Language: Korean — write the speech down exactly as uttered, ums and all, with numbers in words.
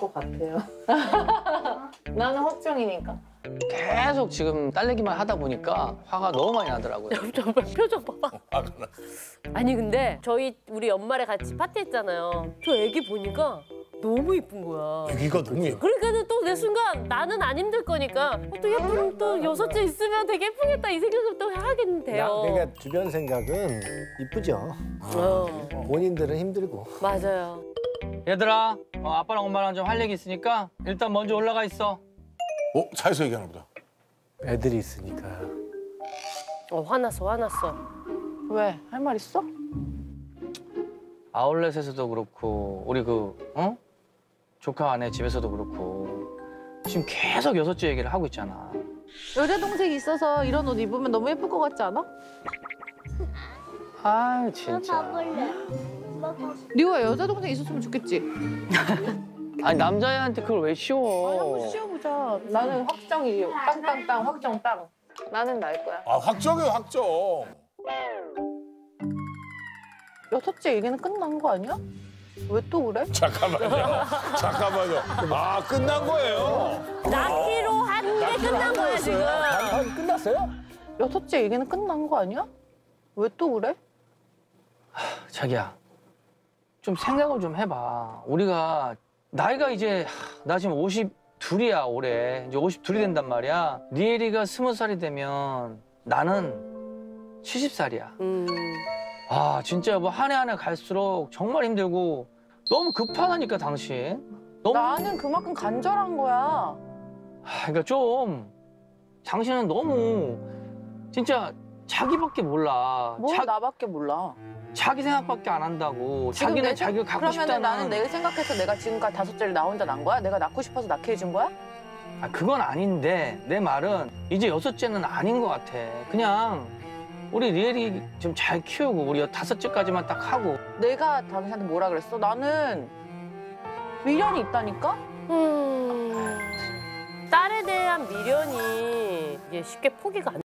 것 같아요. 나는 허증이니까. 계속 지금 딸내기만 하다 보니까 화가 너무 많이 나더라고요. 정말 표정 봐봐. 아니 근데 저희 우리 연말에 같이 파티했잖아요. 저 애기 보니까 너무 예쁜 거야. 애기가 너무 예뻐. 그러니까는 또 내 순간 나는 안 힘들 거니까 또 예쁜 또 여섯째 있으면 되게 예쁘겠다 이 생각을 또 하겠는데요. 내가 주변 생각은 이쁘죠. 어. 본인들은 힘들고. 맞아요. 얘들아, 어, 아빠랑 엄마랑 좀 할 얘기 있으니까 일단 먼저 올라가 있어. 어? 차에서 얘기하나 보다. 애들이 있으니까. 어, 화났어, 화났어. 왜? 할 말 있어? 아울렛에서도 그렇고 우리 그 어? 조카 아내 집에서도 그렇고 지금 계속 여섯째 얘기를 하고 있잖아. 여자 동생이 있어서 이런 옷 입으면 너무 예쁠 것 같지 않아? 아유, 진짜. 리우야, 여자 동생 있었으면 좋겠지? 아니, 남자애한테 그걸 왜 씌워? 아니, 한번 씌워보자. 나는 확정이에요. 땅땅땅, 확정 땅. 나는 날 거야. 아, 확정이에요, 확정. 여섯째 얘기는 끝난 거 아니야? 왜 또 그래? 잠깐만요. 잠깐만요. 아, 끝난 거예요? 낳기로 한 게 끝난 거야, 지금. 아, 끝났어요? 여섯째 얘기는 끝난 거 아니야? 왜 또 그래? 하, 자기야. 좀 생각을 좀 해봐. 우리가 나이가 이제 나 지금 오십이야 올해. 이제 오십이이 된단 말이야. 니엘이가 스무 살이 되면 나는 칠십 살이야. 음. 아 진짜 뭐 한 해 한 해 갈수록 정말 힘들고 너무 급하다니까 당신. 너무... 나는 그만큼 간절한 거야. 아, 그러니까 좀 당신은 너무 진짜 자기밖에 몰라. 뭐 자... 나밖에 몰라. 자기 생각밖에 안 한다고. 자기는 자기가 갖고 싶다는. 그러면 나는 내가 생각해서 내가 지금까지 다섯째를 나 혼자 낳은 거야? 내가 낳고 싶어서 낳게 해준 거야? 아 그건 아닌데 내 말은 이제 여섯째는 아닌 것 같아. 그냥 우리 리엘이 좀 잘 키우고 우리 다섯째까지만 딱 하고. 내가 당신한테 뭐라 그랬어? 나는 미련이 있다니까? 음... 딸에 대한 미련이 이게 쉽게 포기가 안